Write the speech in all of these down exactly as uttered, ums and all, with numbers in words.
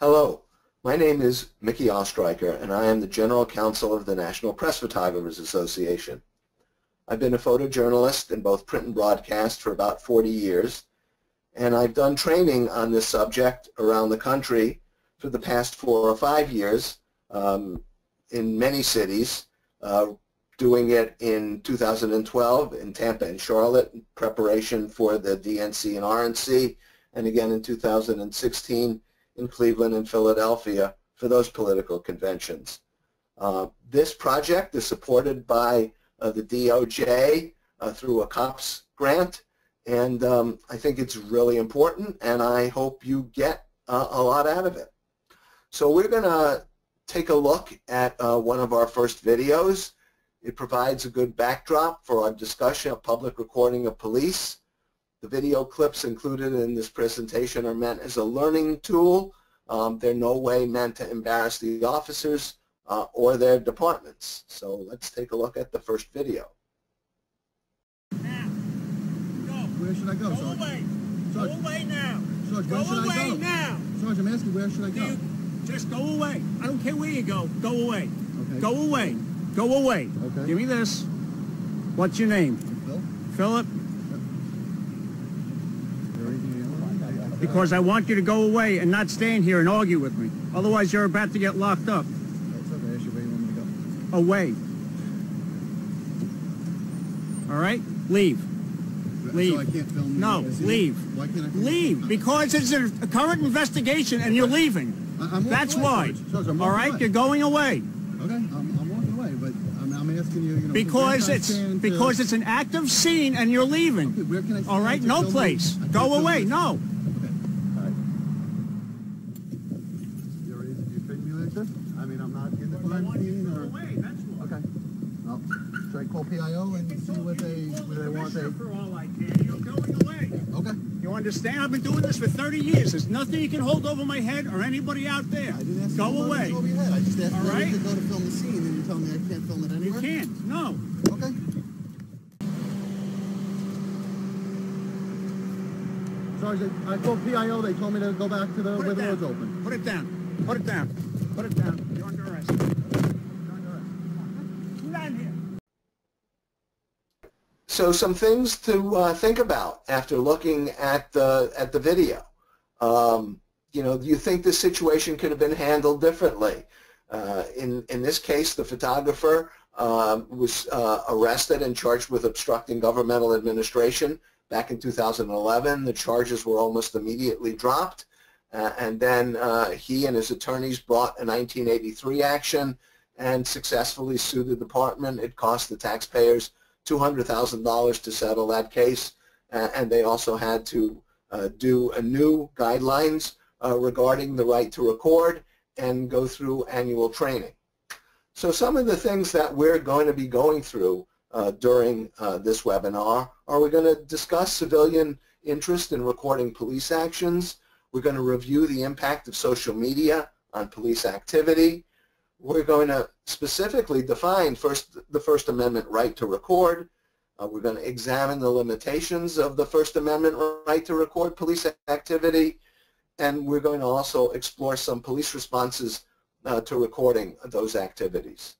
Hello, my name is Mickey Ostreicher, and I am the General Counsel of the National Press Photographers Association. I've been a photojournalist in both print and broadcast for about forty years, and I've done training on this subject around the country for the past four or five years um, in many cities, uh, doing it in two thousand twelve in Tampa and Charlotte in preparation for the D N C and R N C, and again in two thousand sixteen in Cleveland and Philadelphia for those political conventions. Uh, this project is supported by uh, the D O J uh, through a COPS grant, and um, I think it's really important, and I hope you get uh, a lot out of it. So we're going to take a look at uh, one of our first videos. It provides a good backdrop for our discussion of public recording of police. The video clips included in this presentation are meant as a learning tool. Um, they're no way meant to embarrass the officers uh, or their departments. So let's take a look at the first video. Now, go. Where should I go, go Sergeant? Away. Sergeant. Go away now. Sergeant, where go should away I go? now. Sergeant, I'm asking, where should I go? You just go away. I don't care where you go. Go away. Okay. Go away. Go away. Okay. Give me this. What's your name? Phil. Philip. Because I want you to go away and not stand here and argue with me. Otherwise, you're about to get locked up. That's okay. Where do you want me to go? Away. All right? Leave. Leave. So I can't film no, leave. Why can't I film leave. It? Because it's a current investigation and you're leaving. I I'm That's away, why. I'm All right? Away. You're going away. Okay. I'm, I'm walking away, but I'm, I'm asking you, you know... Because it's because to... it's an active scene and you're leaving. Okay, where can I All right? No place. Go away. This. No. P I O and see what they, what they want. They... For all I can. You're going away. Okay. You understand? I've been doing this for thirty years. There's nothing you can hold over my head or anybody out there. I didn't ask go you away. Over your head. I just asked all right? to go to film the scene, and you're telling me I can't film it anywhere? You can't. No. Okay. Sergeant, I called P I O. They told me to go back to the where the door's open. Put it down. Put it down. Put it down. You're under arrest. You're under arrest. Come on. Get out of here. So some things to uh, think about after looking at the at the video. Um, you know, do you think this situation could have been handled differently? Uh, in in this case, the photographer uh, was uh, arrested and charged with obstructing governmental administration back in two thousand eleven. The charges were almost immediately dropped, uh, and then uh, he and his attorneys brought a nineteen eighty-three action and successfully sued the department. It cost the taxpayers two hundred thousand dollars to settle that case, uh, and they also had to uh, do a new guidelines uh, regarding the right to record and go through annual training. So some of the things that we're going to be going through uh, during uh, this webinar are we're going to discuss civilian interest in recording police actions. We're going to review the impact of social media on police activity. We're going to specifically define first, the First Amendment right to record. Uh, we're going to examine the limitations of the First Amendment right to record police activity, and we're going to also explore some police responses uh, to recording those activities.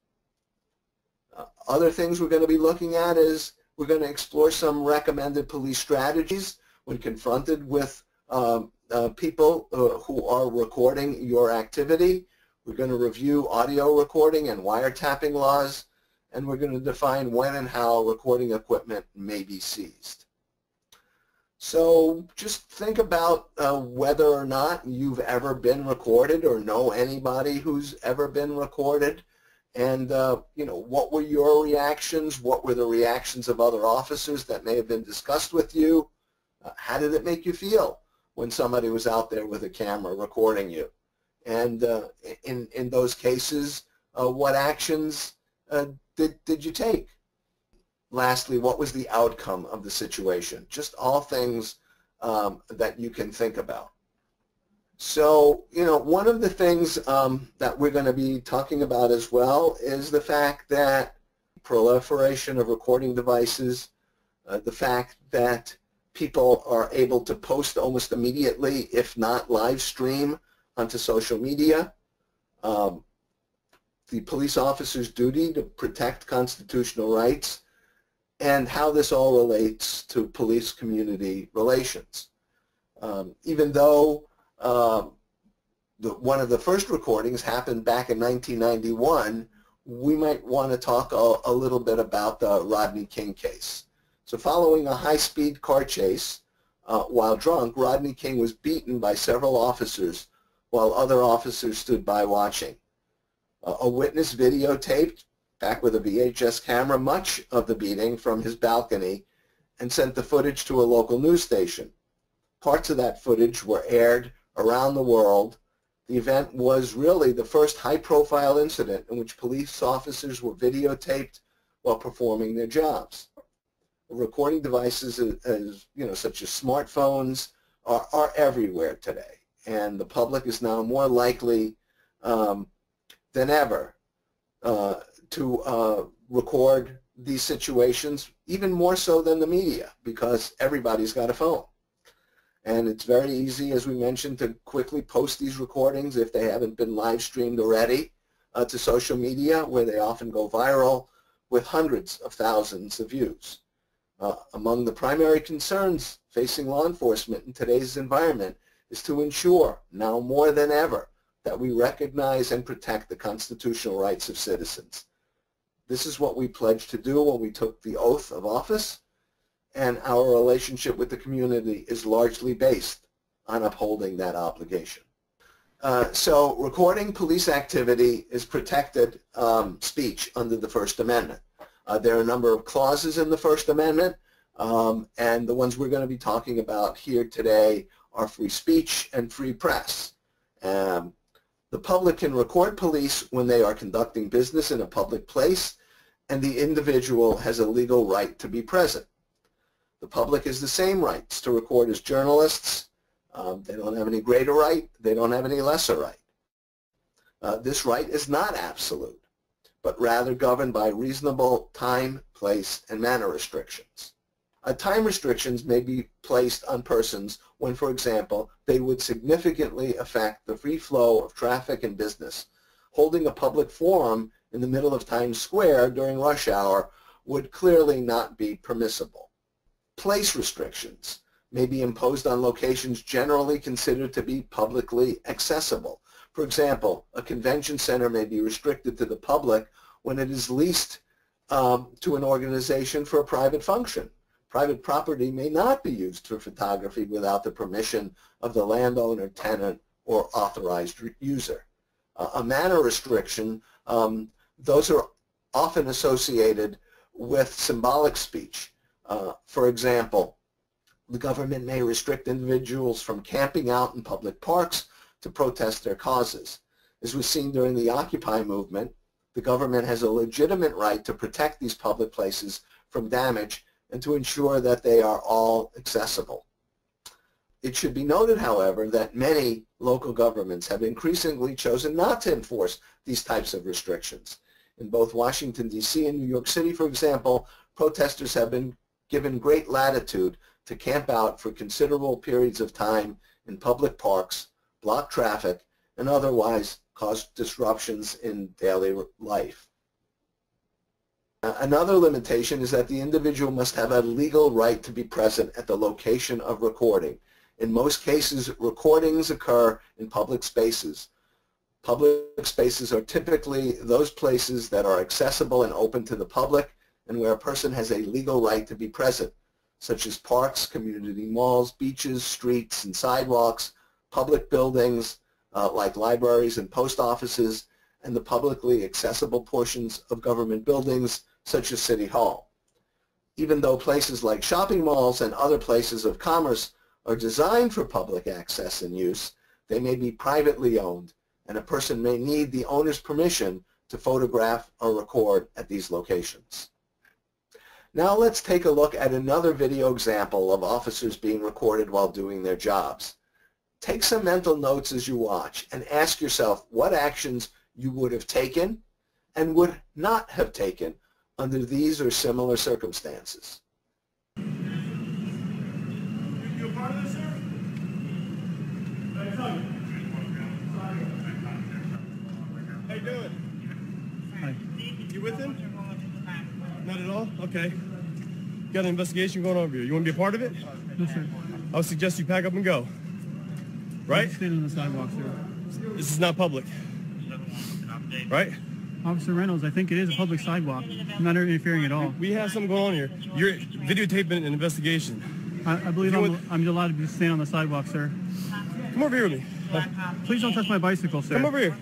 Uh, other things we're going to be looking at is we're going to explore some recommended police strategies when confronted with um, uh, people uh, who are recording your activity. We're going to review audio recording and wiretapping laws, and we're going to define when and how recording equipment may be seized. So just think about uh, whether or not you've ever been recorded or know anybody who's ever been recorded, and uh, you know, what were your reactions? What were the reactions of other officers that may have been discussed with you? Uh, how did it make you feel when somebody was out there with a camera recording you? And uh, in, in those cases, uh, what actions uh, did, did you take? Lastly, what was the outcome of the situation? Just all things um, that you can think about. So, you know, one of the things um, that we're going to be talking about as well is the fact that proliferation of recording devices, uh, the fact that people are able to post almost immediately, if not live stream, onto social media. Um, the police officer's duty to protect constitutional rights, and how this all relates to police-community relations. Um, even though um, the, one of the first recordings happened back in nineteen ninety-one, we might want to talk a, a little bit about the Rodney King case. So following a high-speed car chase uh, while drunk, Rodney King was beaten by several officers while other officers stood by watching. Uh, a witness videotaped, back with a V H S camera, much of the beating from his balcony and sent the footage to a local news station. Parts of that footage were aired around the world. The event was really the first high-profile incident in which police officers were videotaped while performing their jobs. Recording devices, as, you know, such as smartphones, are, are everywhere today, and the public is now more likely um, than ever uh, to uh, record these situations, even more so than the media, because everybody's got a phone. And it's very easy, as we mentioned, to quickly post these recordings if they haven't been live streamed already uh, to social media, where they often go viral with hundreds of thousands of views. Uh, among the primary concerns facing law enforcement in today's environment is to ensure, now more than ever, that we recognize and protect the constitutional rights of citizens. This is what we pledged to do when we took the oath of office, and our relationship with the community is largely based on upholding that obligation. Uh, so recording police activity is protected um, speech under the First Amendment. Uh, there are a number of clauses in the First Amendment, um, and the ones we're going to be talking about here today are free speech and free press. Um, The public can record police when they are conducting business in a public place, and the individual has a legal right to be present. The public has the same rights to record as journalists. Um, they don't have any greater right. They don't have any lesser right. Uh, this right is not absolute, but rather governed by reasonable time, place, and manner restrictions. Uh, time restrictions may be placed on persons when, for example, they would significantly affect the free flow of traffic and business. Holding a public forum in the middle of Times Square during rush hour would clearly not be permissible. Place restrictions may be imposed on locations generally considered to be publicly accessible. For example, a convention center may be restricted to the public when it is leased um, to an organization for a private function. Private property may not be used for photography without the permission of the landowner, tenant, or authorized user. Uh, a manner restriction, um, those are often associated with symbolic speech. Uh, for example, the government may restrict individuals from camping out in public parks to protest their causes. As was seen during the Occupy movement, the government has a legitimate right to protect these public places from damage and to ensure that they are all accessible. It should be noted, however, that many local governments have increasingly chosen not to enforce these types of restrictions. In both Washington, D C and New York City, for example, protesters have been given great latitude to camp out for considerable periods of time in public parks, block traffic, and otherwise cause disruptions in daily life. Another limitation is that the individual must have a legal right to be present at the location of recording. In most cases, recordings occur in public spaces. Public spaces are typically those places that are accessible and open to the public and where a person has a legal right to be present, such as parks, community malls, beaches, streets and sidewalks, public buildings uh, like libraries and post offices, and the publicly accessible portions of government buildings such as City Hall. Even though places like shopping malls and other places of commerce are designed for public access and use, they may be privately owned, and a person may need the owner's permission to photograph or record at these locations. Now let's take a look at another video example of officers being recorded while doing their jobs. Take some mental notes as you watch and ask yourself what actions you would have taken and would not have taken under these or similar circumstances. You a part of this, sir? I tell you. doing? Hi. You with him? Not at all? Okay. Got an investigation going on over here. You want to be a part of it? No, sir. I would suggest you pack up and go. Right? Stand on the sidewalk, sir. This is not public. Right? Officer Reynolds, I think it is a public sidewalk. I'm not interfering at all. We have something going on here. You're videotaping an investigation. I, I believe I'm, want... I'm allowed to be standing on the sidewalk, sir. Come over here with me. Uh, Please don't touch my bicycle, sir. Come over here.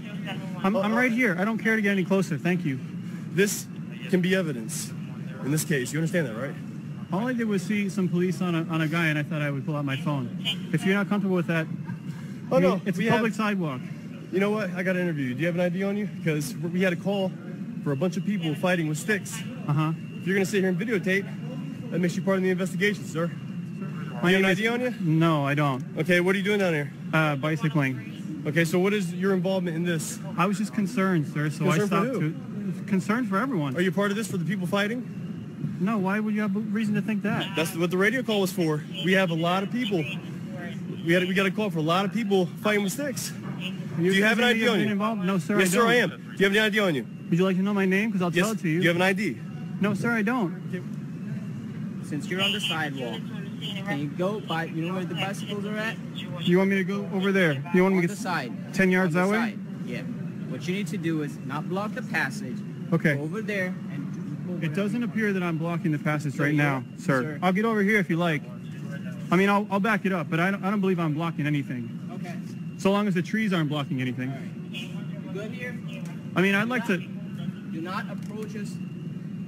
I'm, I'm right here. I don't care to get any closer. Thank you. This can be evidence in this case. You understand that, right? All I did was see some police on a, on a guy, and I thought I would pull out my phone. If you're not comfortable with that, oh, I mean, no, it's a public have... sidewalk. You know what? I got to interview you. Do you have an I D on you? Because we had a call for a bunch of people fighting with sticks. Uh-huh. If you're going to sit here and videotape, that makes you part of the investigation, sir. Do you have an I D on you? No, I don't. Okay, what are you doing down here? Uh, bicycling. Okay, so what is your involvement in this? I was just concerned, sir, so concerned I stopped. For who? To, concerned for everyone. Are you part of this for the people fighting? No, why would you have reason to think that? That's what the radio call was for. We have a lot of people. We had we got a call for a lot of people fighting with sticks. Do you have an I D on you? Involved? No, sir, yes, I don't. Sir, I am. Do you have an I D on you? Would you like to know my name? Because I'll yes. tell it to you. Do you have an I D? No, sir, I don't. Since you're on the sidewalk, can you go by, you know where the bicycles are at? You want me to go over there? You want me to get the side? ten yards that way? Yeah. What you need to do is not block the passage. Okay. Go over there and it doesn't appear that I'm blocking the passage right now, sir. I'll get over here if you like. I mean, I'll, I'll back it up, but I don't, I don't believe I'm blocking anything. Okay. So long as the trees aren't blocking anything. All right. Good here? I mean, I'd like to... Do not approach us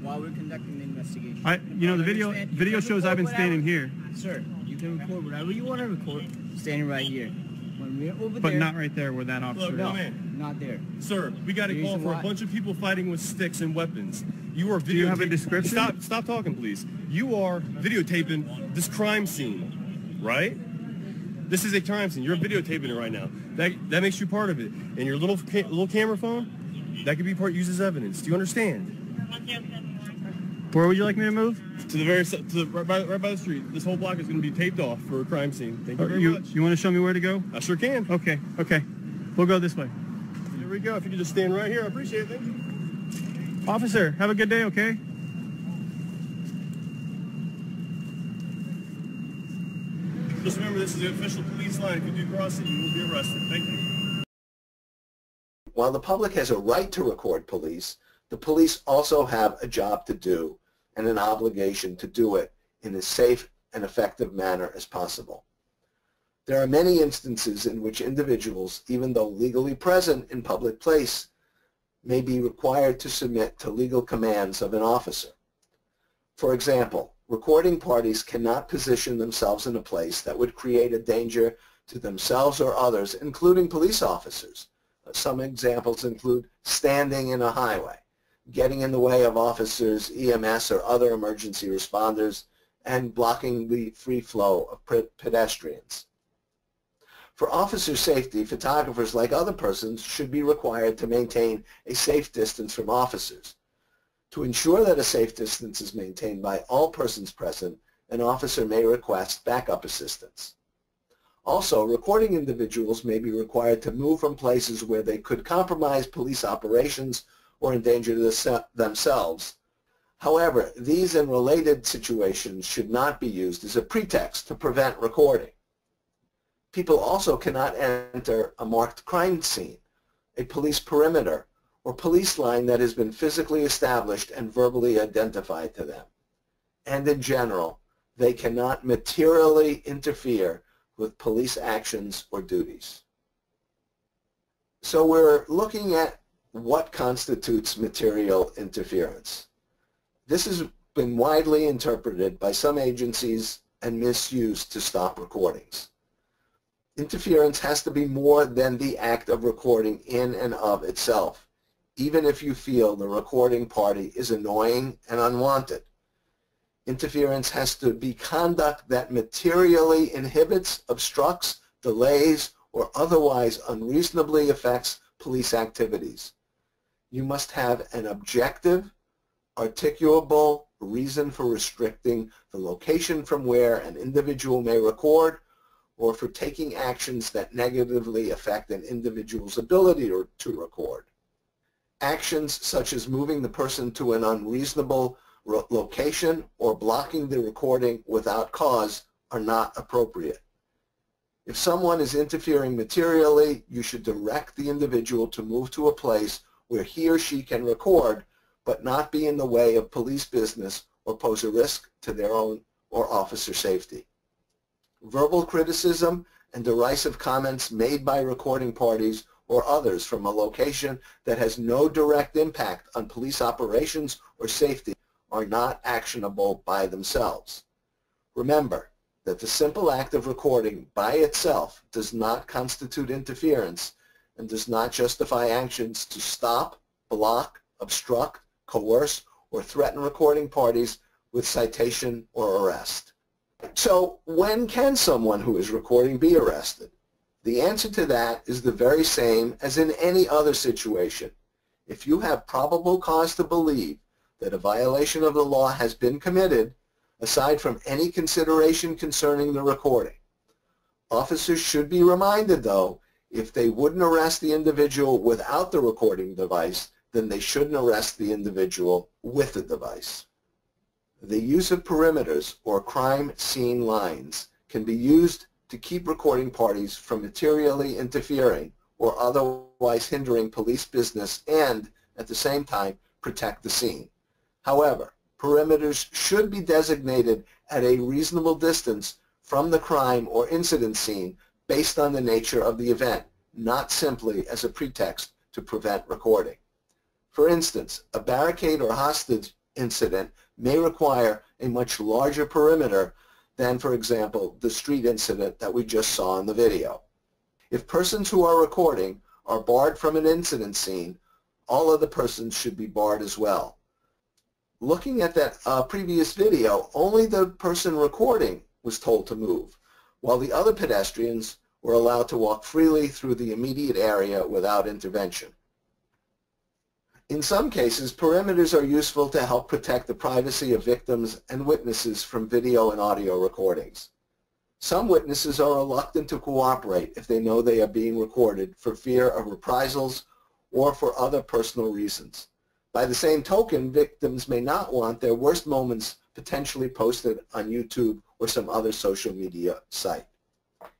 while we're conducting the investigation. I, you know, the video video shows I've been standing here. Sir, you can record whatever you want to record, standing right here. When we're over there... But not right there where that officer is. No, not there. Sir, we got a call for a bunch of people fighting with sticks and weapons. You are videotaping. Do you have a description? Stop, stop talking, please. You are videotaping this crime scene, right? This is a crime scene. You're videotaping it right now. That that makes you part of it. And your little ca little camera phone, that could be part used as evidence. Do you understand? Where would you like me to move? To the very to the, right, by, right by the street. This whole block is going to be taped off for a crime scene. Thank you very you, much. You want to show me where to go? I sure can. Okay. Okay. We'll go this way. Here we go. If you could just stand right here, I appreciate it. Thank you. Officer, have a good day, okay? Just remember, this is the official police line. If you do cross it, you will be arrested. Thank you. While the public has a right to record police, the police also have a job to do and an obligation to do it in as safe and effective manner as possible. There are many instances in which individuals, even though legally present in public place, may be required to submit to legal commands of an officer. For example, recording parties cannot position themselves in a place that would create a danger to themselves or others, including police officers. Some examples include standing in a highway, getting in the way of officers, E M S, or other emergency responders, and blocking the free flow of pedestrians. For officer safety, photographers, like other persons, should be required to maintain a safe distance from officers. To ensure that a safe distance is maintained by all persons present, an officer may request backup assistance. Also, recording individuals may be required to move from places where they could compromise police operations or endanger themselves. However, these and related situations should not be used as a pretext to prevent recording. People also cannot enter a marked crime scene, a police perimeter, or police line that has been physically established and verbally identified to them. And in general, they cannot materially interfere with police actions or duties. So we're looking at what constitutes material interference. This has been widely interpreted by some agencies and misused to stop recordings. Interference has to be more than the act of recording in and of itself, even if you feel the recording party is annoying and unwanted. Interference has to be conduct that materially inhibits, obstructs, delays, or otherwise unreasonably affects police activities. You must have an objective, articulable reason for restricting the location from where an individual may record, or for taking actions that negatively affect an individual's ability or to record. actions such as moving the person to an unreasonable location or blocking the recording without cause are not appropriate. If someone is interfering materially, you should direct the individual to move to a place where he or she can record, but not be in the way of police business or pose a risk to their own or officer safety. Verbal criticism and derisive comments made by recording parties or others from a location that has no direct impact on police operations or safety are not actionable by themselves. Remember that the simple act of recording by itself does not constitute interference and does not justify actions to stop, block, obstruct, coerce, or threaten recording parties with citation or arrest. So when can someone who is recording be arrested? The answer to that is the very same as in any other situation. If you have probable cause to believe that a violation of the law has been committed, aside from any consideration concerning the recording. Officers should be reminded, though, if they wouldn't arrest the individual without the recording device, then they shouldn't arrest the individual with the device. The use of perimeters or crime scene lines can be used to keep recording parties from materially interfering or otherwise hindering police business and, at the same time, protect the scene. However, perimeters should be designated at a reasonable distance from the crime or incident scene based on the nature of the event, not simply as a pretext to prevent recording. For instance, a barricade or hostage incident may require a much larger perimeter than, for example, the street incident that we just saw in the video. If persons who are recording are barred from an incident scene, all other persons should be barred as well. Looking at that uh, previous video, only the person recording was told to move, while the other pedestrians were allowed to walk freely through the immediate area without intervention. In some cases, perimeters are useful to help protect the privacy of victims and witnesses from video and audio recordings. Some witnesses are reluctant to cooperate if they know they are being recorded for fear of reprisals or for other personal reasons. By the same token, victims may not want their worst moments potentially posted on YouTube or some other social media site.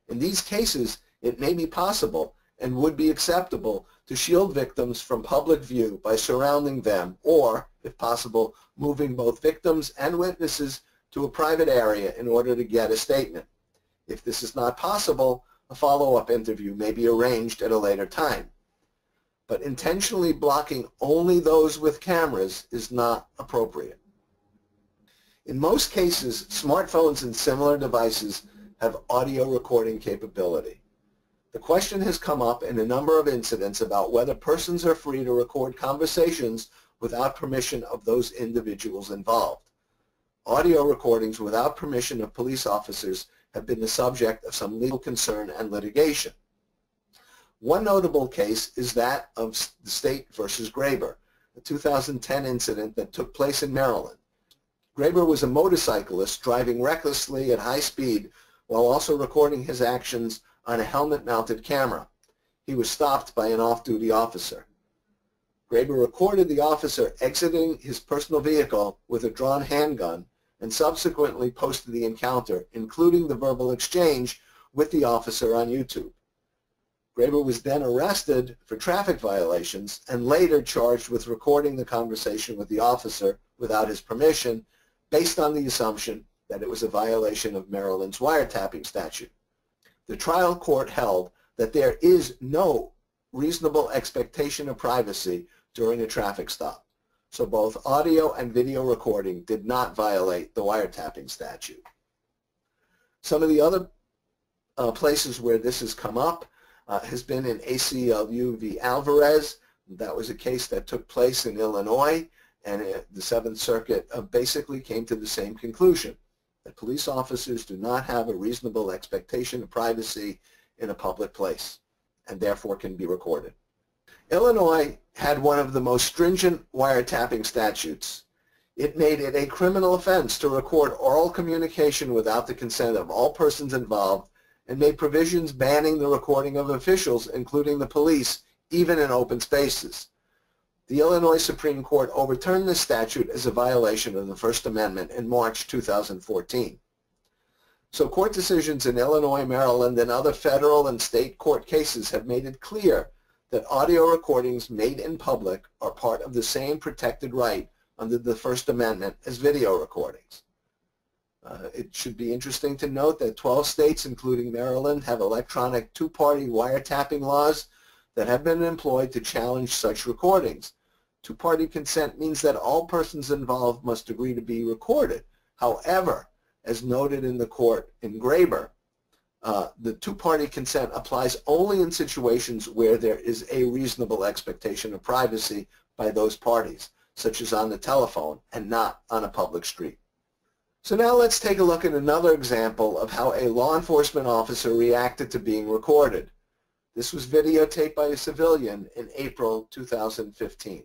In these cases, it may be possible and would be acceptable to shield victims from public view by surrounding them or, if possible, moving both victims and witnesses to a private area in order to get a statement. If this is not possible, a follow-up interview may be arranged at a later time. But intentionally blocking only those with cameras is not appropriate. In most cases, smartphones and similar devices have audio recording capability. The question has come up in a number of incidents about whether persons are free to record conversations without permission of those individuals involved. Audio recordings without permission of police officers have been the subject of some legal concern and litigation. One notable case is that of the State versus Graber, a two thousand ten incident that took place in Maryland. Graber was a motorcyclist driving recklessly at high speed while also recording his actions on a helmet-mounted camera. He was stopped by an off-duty officer. Graber recorded the officer exiting his personal vehicle with a drawn handgun and subsequently posted the encounter, including the verbal exchange with the officer, on YouTube. Graber was then arrested for traffic violations and later charged with recording the conversation with the officer without his permission based on the assumption that it was a violation of Maryland's wiretapping statute. The trial court held that there is no reasonable expectation of privacy during a traffic stop, so both audio and video recording did not violate the wiretapping statute. Some of the other uh, places where this has come up Uh, has been in A C L U v. Alvarez. That was a case that took place in Illinois, and it, the Seventh Circuit uh, basically came to the same conclusion, that police officers do not have a reasonable expectation of privacy in a public place, and therefore can be recorded. Illinois had one of the most stringent wiretapping statutes. It made it a criminal offense to record oral communication without the consent of all persons involved, and made provisions banning the recording of officials, including the police, even in open spaces. The Illinois Supreme Court overturned this statute as a violation of the First Amendment in March two thousand fourteen. So court decisions in Illinois, Maryland, and other federal and state court cases have made it clear that audio recordings made in public are part of the same protected right under the First Amendment as video recordings. Uh, it should be interesting to note that twelve states, including Maryland, have electronic two-party wiretapping laws that have been employed to challenge such recordings. Two-party consent means that all persons involved must agree to be recorded. However, as noted in the court in Graber, uh, the two-party consent applies only in situations where there is a reasonable expectation of privacy by those parties, such as on the telephone and not on a public street. So now let's take a look at another example of how a law enforcement officer reacted to being recorded. This was videotaped by a civilian in April two thousand fifteen.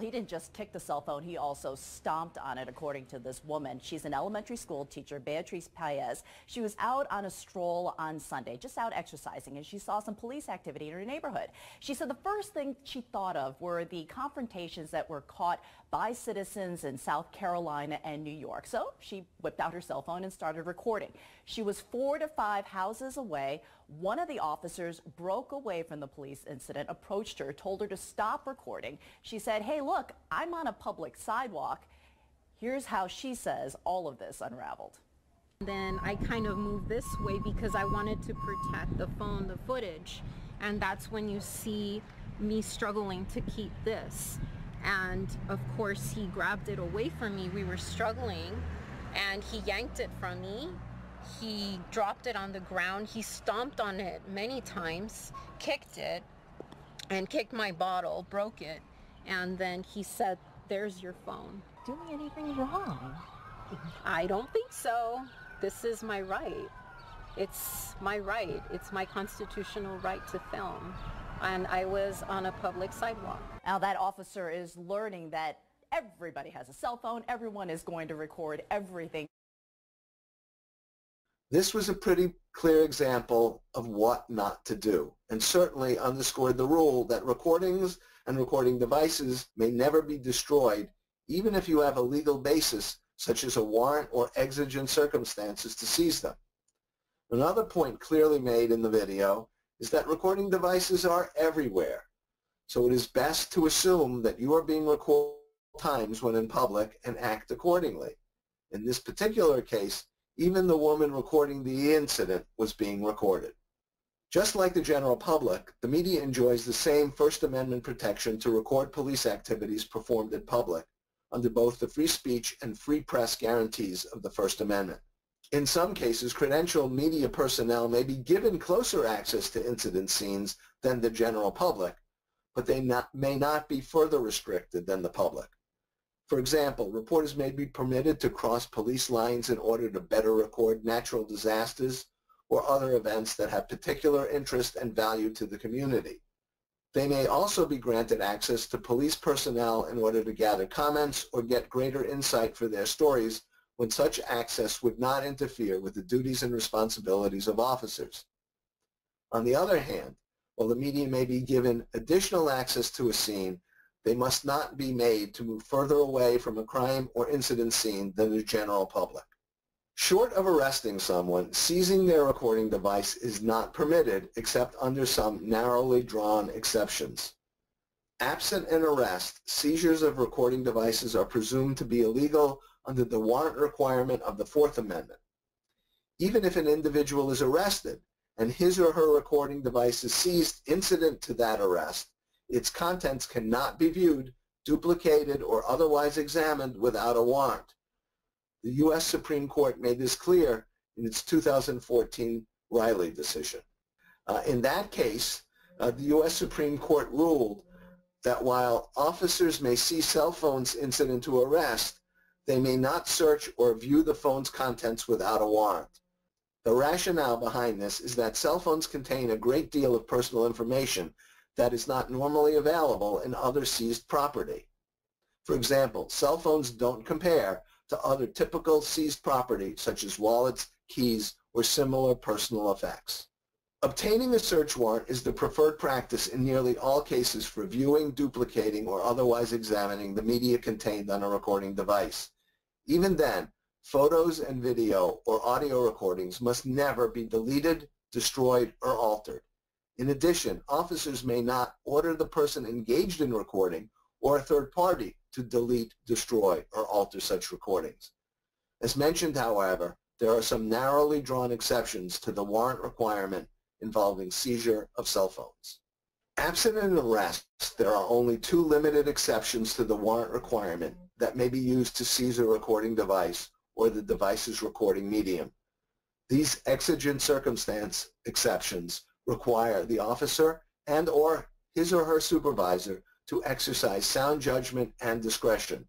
He didn't just kick the cell phone, he also stomped on it, according to this woman. She's an elementary school teacher, Beatrice Paez. She was out on a stroll on Sunday, just out exercising, and she saw some police activity in her neighborhood. She said the first thing she thought of were the confrontations that were caught by citizens in South Carolina and New York. So she whipped out her cell phone and started recording. She was four to five houses away. One of the officers broke away from the police incident, approached her, told her to stop recording. She said, "Hey, look, I'm on a public sidewalk." Here's how she says all of this unraveled. Then I kind of moved this way because I wanted to protect the phone, the footage, and that's when you see me struggling to keep this. And of course he grabbed it away from me. We were struggling and he yanked it from me. He dropped it on the ground. He stomped on it many times, kicked it, and kicked my bottle, broke it. And then he said, "There's your phone." Doing anything wrong? I don't think so. This is my right. It's my right. It's my constitutional right to film. And I was on a public sidewalk. Now that officer is learning that everybody has a cell phone, everyone is going to record everything. This was a pretty clear example of what not to do, and certainly underscored the rule that recordings and recording devices may never be destroyed, even if you have a legal basis, such as a warrant or exigent circumstances to seize them. Another point clearly made in the video is that recording devices are everywhere. So it is best to assume that you are being recorded times when in public and act accordingly. In this particular case, even the woman recording the incident was being recorded. Just like the general public, the media enjoys the same First Amendment protection to record police activities performed in public under both the free speech and free press guarantees of the First Amendment. In some cases, credentialed media personnel may be given closer access to incident scenes than the general public, but they not, may not be further restricted than the public. For example, reporters may be permitted to cross police lines in order to better record natural disasters or other events that have particular interest and value to the community. They may also be granted access to police personnel in order to gather comments or get greater insight for their stories when such access would not interfere with the duties and responsibilities of officers. On the other hand, while the media may be given additional access to a scene, they must not be made to move further away from a crime or incident scene than the general public. Short of arresting someone, seizing their recording device is not permitted except under some narrowly drawn exceptions. Absent an arrest, seizures of recording devices are presumed to be illegal under the warrant requirement of the Fourth Amendment. Even if an individual is arrested and his or her recording device is seized incident to that arrest, its contents cannot be viewed, duplicated, or otherwise examined without a warrant. The U S Supreme Court made this clear in its two thousand fourteen Riley decision. Uh, in that case, uh, the U S Supreme Court ruled that while officers may seize cell phones incident to arrest, they may not search or view the phone's contents without a warrant. The rationale behind this is that cell phones contain a great deal of personal information that is not normally available in other seized property. For example, cell phones don't compare to other typical seized property such as wallets, keys, or similar personal effects. Obtaining a search warrant is the preferred practice in nearly all cases for viewing, duplicating, or otherwise examining the media contained on a recording device. Even then, photos and video or audio recordings must never be deleted, destroyed, or altered. In addition, officers may not order the person engaged in recording or a third party to delete, destroy, or alter such recordings. As mentioned, however, there are some narrowly drawn exceptions to the warrant requirement involving seizure of cell phones. Absent an arrest, there are only two limited exceptions to the warrant requirement that may be used to seize a recording device or the device's recording medium. These exigent circumstance exceptions require the officer and or his or her supervisor to exercise sound judgment and discretion.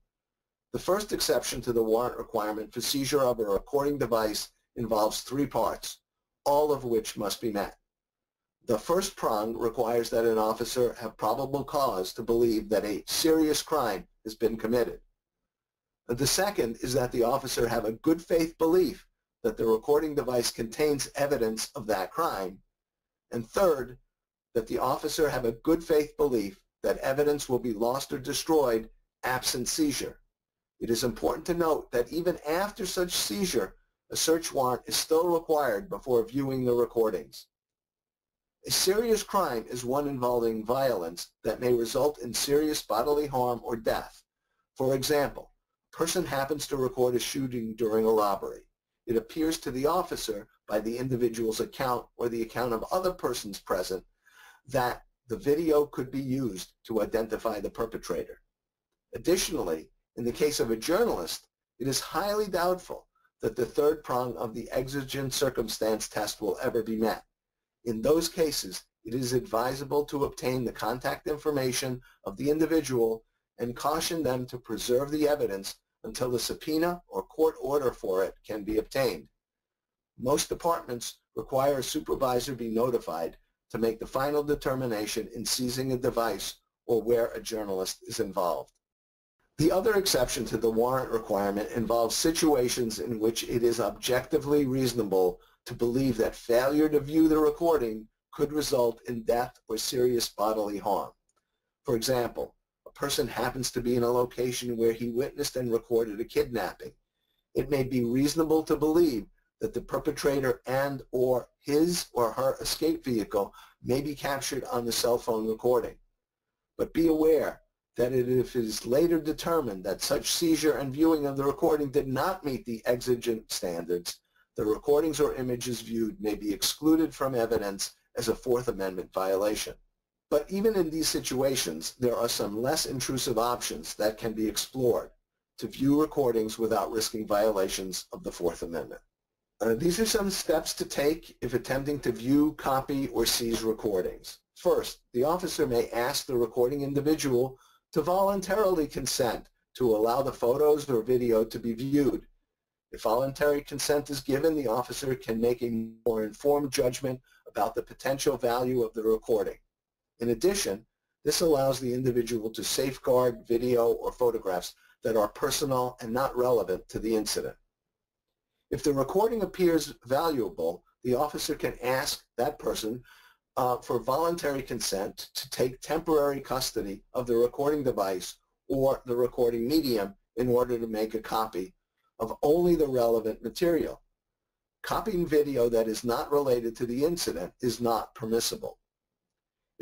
The first exception to the warrant requirement for seizure of a recording device involves three parts, all of which must be met. The first prong requires that an officer have probable cause to believe that a serious crime has been committed. The second is that the officer have a good faith belief that the recording device contains evidence of that crime. And third, that the officer have a good faith belief that evidence will be lost or destroyed absent seizure. It is important to note that even after such seizure, a search warrant is still required before viewing the recordings. A serious crime is one involving violence that may result in serious bodily harm or death. For example, a person happens to record a shooting during a robbery. It appears to the officer by the individual's account or the account of other persons present that the video could be used to identify the perpetrator. Additionally, in the case of a journalist, it is highly doubtful that the third prong of the exigent circumstance test will ever be met. In those cases, it is advisable to obtain the contact information of the individual and caution them to preserve the evidence until a subpoena or court order for it can be obtained. Most departments require a supervisor be notified to make the final determination in seizing a device or where a journalist is involved. The other exception to the warrant requirement involves situations in which it is objectively reasonable to believe that failure to view the recording could result in death or serious bodily harm. For example, a person happens to be in a location where he witnessed and recorded a kidnapping. It may be reasonable to believe that the perpetrator and or his or her escape vehicle may be captured on the cell phone recording. But be aware that it, if it is later determined that such seizure and viewing of the recording did not meet the exigent standards, the recordings or images viewed may be excluded from evidence as a Fourth Amendment violation. But even in these situations, there are some less intrusive options that can be explored to view recordings without risking violations of the Fourth Amendment. Uh, these are some steps to take if attempting to view, copy, or seize recordings. First, the officer may ask the recording individual to voluntarily consent to allow the photos or video to be viewed. If voluntary consent is given, the officer can make a more informed judgment about the potential value of the recording. In addition, this allows the individual to safeguard video or photographs that are personal and not relevant to the incident. If the recording appears valuable, the officer can ask that person Uh, for voluntary consent to take temporary custody of the recording device or the recording medium in order to make a copy of only the relevant material. Copying video that is not related to the incident is not permissible.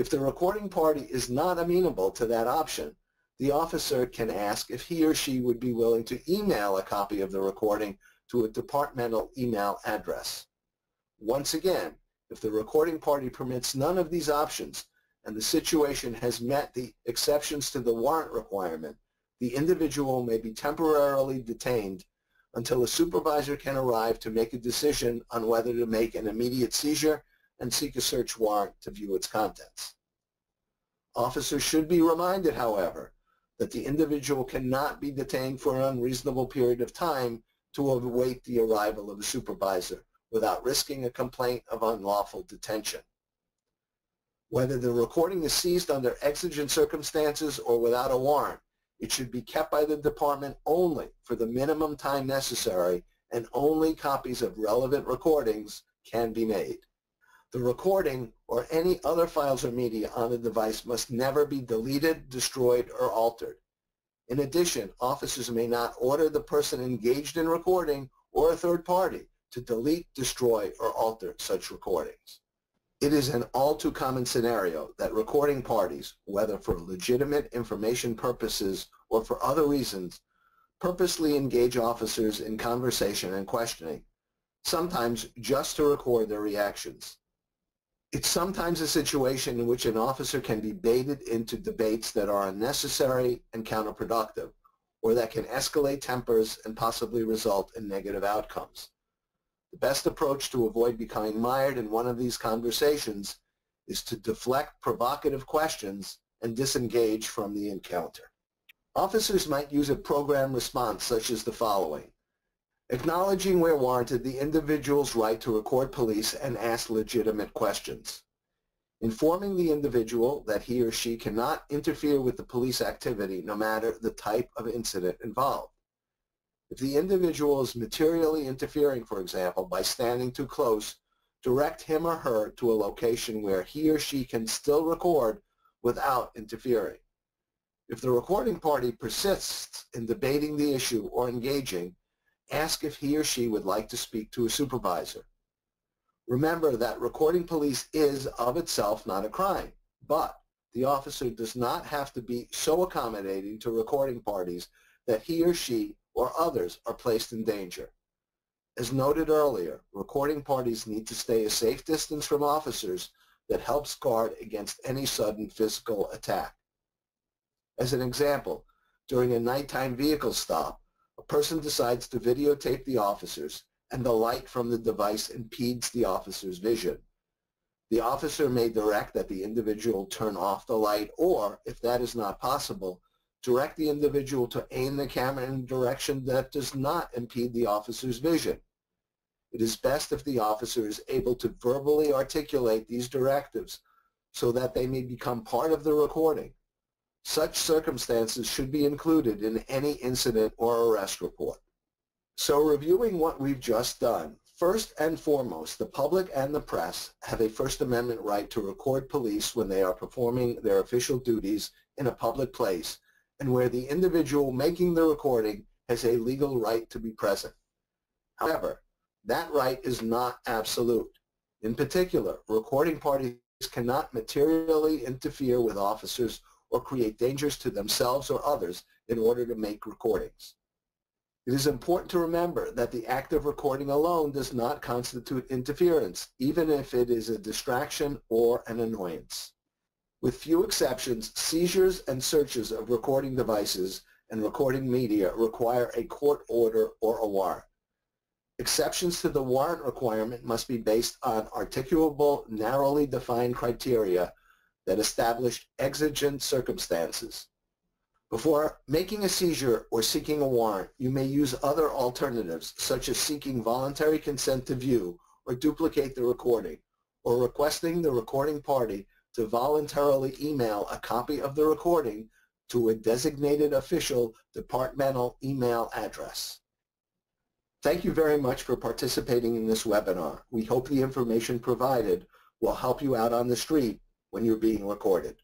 If the recording party is not amenable to that option, the officer can ask if he or she would be willing to email a copy of the recording to a departmental email address. Once again, if the recording party permits none of these options and the situation has met the exceptions to the warrant requirement, the individual may be temporarily detained until a supervisor can arrive to make a decision on whether to make an immediate seizure and seek a search warrant to view its contents. Officers should be reminded, however, that the individual cannot be detained for an unreasonable period of time to await the arrival of a supervisor, without risking a complaint of unlawful detention. Whether the recording is seized under exigent circumstances or without a warrant, it should be kept by the department only for the minimum time necessary, and only copies of relevant recordings can be made. The recording or any other files or media on the device must never be deleted, destroyed, or altered. In addition, officers may not order the person engaged in recording or a third party to delete, destroy, or alter such recordings. It is an all too common scenario that recording parties, whether for legitimate information purposes or for other reasons, purposely engage officers in conversation and questioning, sometimes just to record their reactions. It's sometimes a situation in which an officer can be baited into debates that are unnecessary and counterproductive, or that can escalate tempers and possibly result in negative outcomes. The best approach to avoid becoming mired in one of these conversations is to deflect provocative questions and disengage from the encounter. Officers might use a program response such as the following: acknowledging where warranted the individual's right to record police and ask legitimate questions, informing the individual that he or she cannot interfere with the police activity no matter the type of incident involved. If the individual is materially interfering, for example, by standing too close, direct him or her to a location where he or she can still record without interfering. If the recording party persists in debating the issue or engaging, ask if he or she would like to speak to a supervisor. Remember that recording police is of itself not a crime, but the officer does not have to be so accommodating to recording parties that he or she or others are placed in danger. As noted earlier, recording parties need to stay a safe distance from officers that helps guard against any sudden physical attack. As an example, during a nighttime vehicle stop, a person decides to videotape the officers, and the light from the device impedes the officer's vision. The officer may direct that the individual turn off the light or, if that is not possible, direct the individual to aim the camera in a direction that does not impede the officer's vision. It is best if the officer is able to verbally articulate these directives so that they may become part of the recording. Such circumstances should be included in any incident or arrest report. So reviewing what we've just done, first and foremost, the public and the press have a First Amendment right to record police when they are performing their official duties in a public place and where the individual making the recording has a legal right to be present. However, that right is not absolute. In particular, recording parties cannot materially interfere with officers or create dangers to themselves or others in order to make recordings. It is important to remember that the act of recording alone does not constitute interference, even if it is a distraction or an annoyance. With few exceptions, seizures and searches of recording devices and recording media require a court order or a warrant. Exceptions to the warrant requirement must be based on articulable, narrowly defined criteria that established exigent circumstances. Before making a seizure or seeking a warrant, you may use other alternatives, such as seeking voluntary consent to view or duplicate the recording, or requesting the recording party to voluntarily email a copy of the recording to a designated official departmental email address. Thank you very much for participating in this webinar. We hope the information provided will help you out on the street when you're being recorded.